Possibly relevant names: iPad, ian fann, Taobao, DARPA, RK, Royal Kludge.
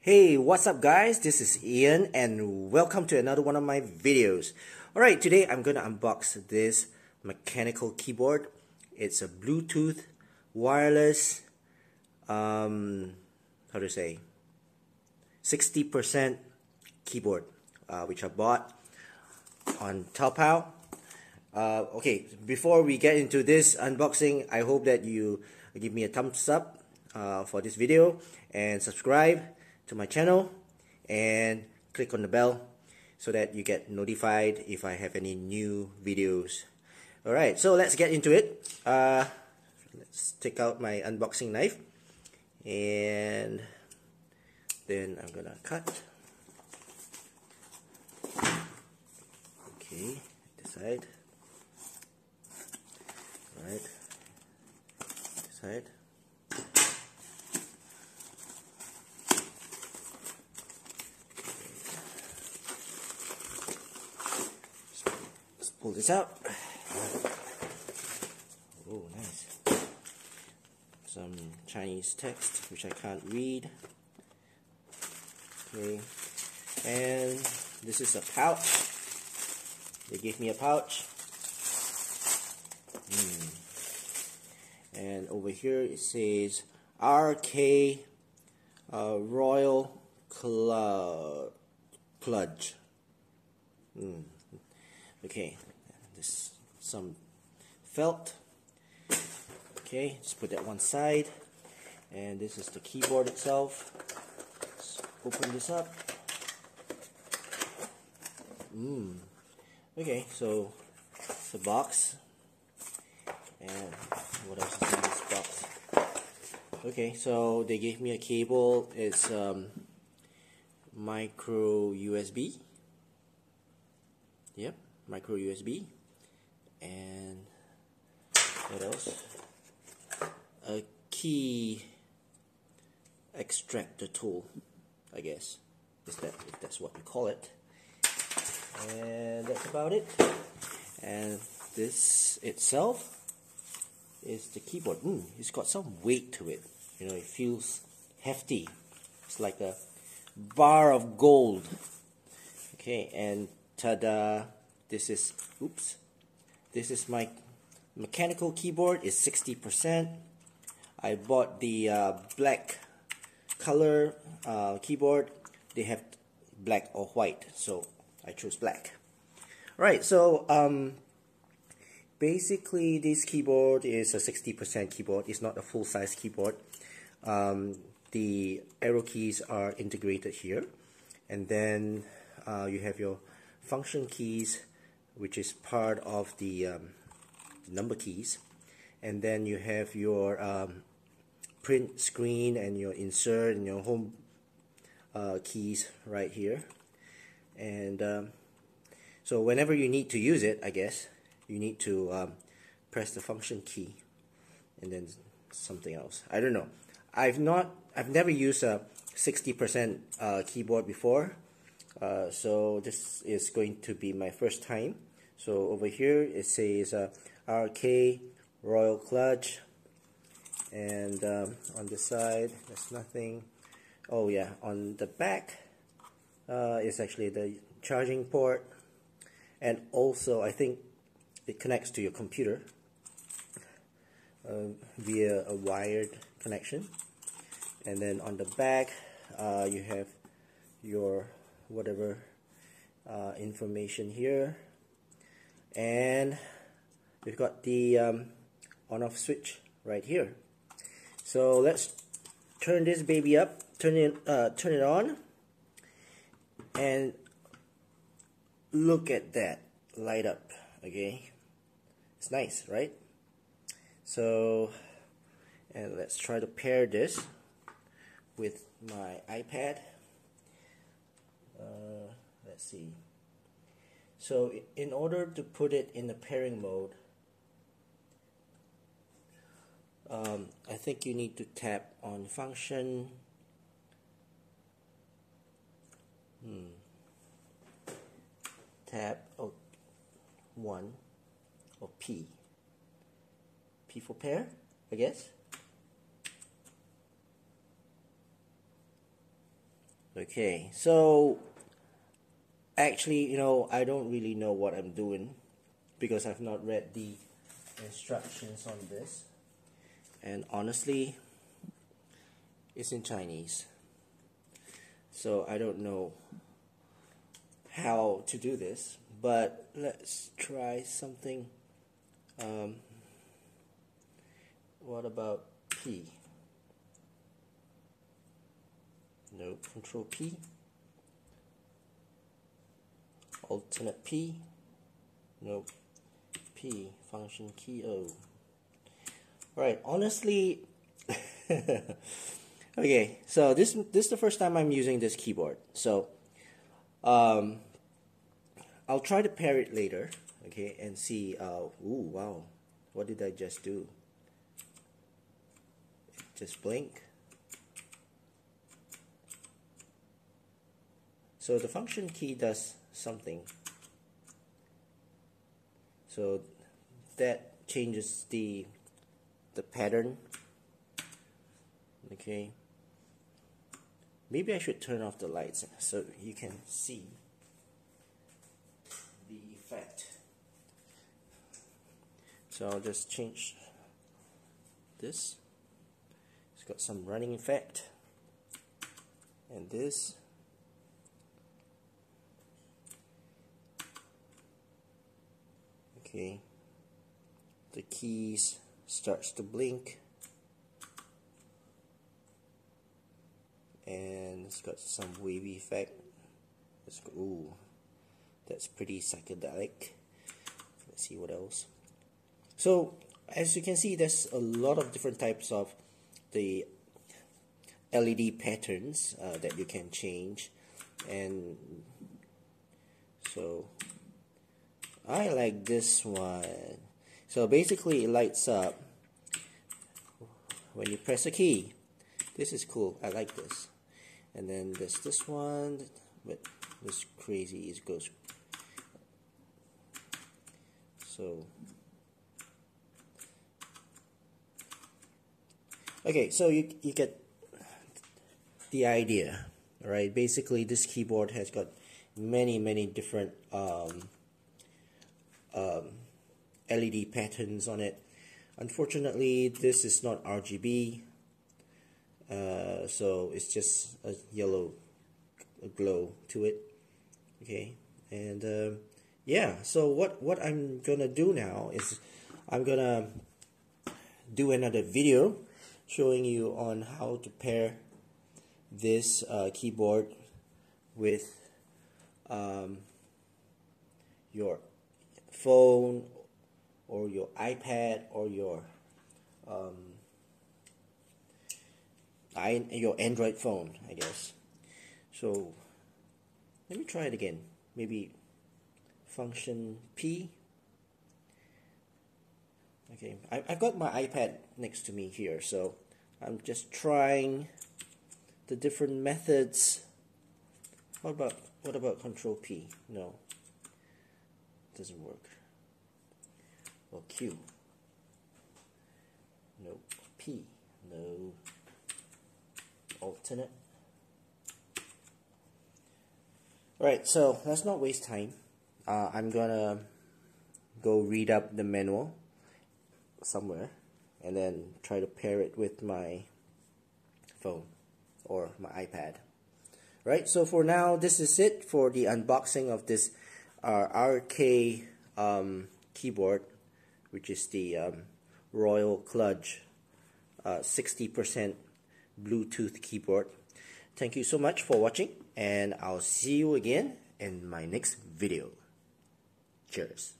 Hey, what's up guys? This is Ian and welcome to another one of my videos. Alright, today I'm going to unbox this mechanical keyboard. It's a Bluetooth wireless, 60% keyboard, which I bought on Taobao. Okay, before we get into this unboxing, I hope that you give me a thumbs up for this video and subscribe to my channel and click on the bell so that you get notified if I have any new videos. Alright, so let's get into it. Let's take out my unboxing knife and then I'm gonna cut. Okay, this side. Alright, this side. Pull this out. Oh, nice. Some Chinese text which I can't read. Okay. And this is a pouch. They gave me a pouch. And over here it says RK Royal Kludge. Okay, this some felt. Okay, just put that one side, and this is the keyboard itself. Let's open this up. Okay, so it's a box, and what else is in this box? Okay, so they gave me a cable. It's micro USB. Yep. Micro USB, and what else? A key extractor tool, I guess. If that's what we call it. And that's about it. And this itself is the keyboard. It's got some weight to it. You know, it feels hefty. It's like a bar of gold. Okay, and ta-da! This is my mechanical keyboard. It's 60%. I bought the black color keyboard. They have black or white, so I chose black. Alright, so basically this keyboard is a 60% keyboard. It's not a full-size keyboard. The arrow keys are integrated here, and then you have your function keys, which is part of the number keys, and then you have your print screen and your insert and your home keys right here. And so whenever you need to use it, I guess you need to press the function key and then something else. I don't know. I've never used a 60% keyboard before, so this is going to be my first time. So over here it says RK Royal Kludge, and on the side there's nothing. Oh yeah, on the back is actually the charging port, and also I think it connects to your computer via a wired connection. And then on the back you have your whatever information here, and we've got the on-off switch right here. So let's turn this baby up, turn it on, and look at that light up. Okay, it's nice, right? So, and let's try to pair this with my iPad. Let's see. So in order to put it in the pairing mode, I think you need to tap on function. Tap one or P. P for pair, I guess. Okay, so actually, I don't really know what I'm doing because I've not read the instructions on this, and honestly it's in Chinese, so I don't know how to do this, but let's try something. What about P? No, Control P, alternate P, no, P, function key O. Alright, honestly, okay, so this is the first time I'm using this keyboard, so I'll try to pair it later, okay, and see, ooh, wow, what did I just do? Just blink. So the function key does something. So that changes the pattern. Okay. Maybe I should turn off the lights so you can see the effect. So I'll just change this. It's got some running effect. And this. Okay. The keys starts to blink. And it's got some wavy effect. Let's go. Ooh, that's pretty psychedelic. Let's see what else. So as you can see, there's a lot of different types of the LED patterns that you can change, and so I like this one. So basically it lights up when you press a key. This is cool, I like this. And then there's this one, but this crazy, it goes. So okay, so you get the idea, right? Basically, this keyboard has got many different LED patterns on it. Unfortunately, this is not RGB, so it's just a yellow glow to it. Okay, and yeah. So what I'm gonna do now is I'm gonna do another video showing you on how to pair this keyboard with your phone or your iPad or your Android phone, I guess. So let me try it again. Maybe function P. Okay, I've got my iPad next to me here, so I'm just trying the different methods. What about Control P? No, doesn't work. Well, Q. Nope. P. No. Alternate. All right, so let's not waste time. I'm gonna go read up the manual somewhere and then try to pair it with my phone or my iPad. Right, so for now this is it for the unboxing of this RK keyboard, which is the Royal Kludge 60% Bluetooth keyboard. Thank you so much for watching, and I'll see you again in my next video. Cheers.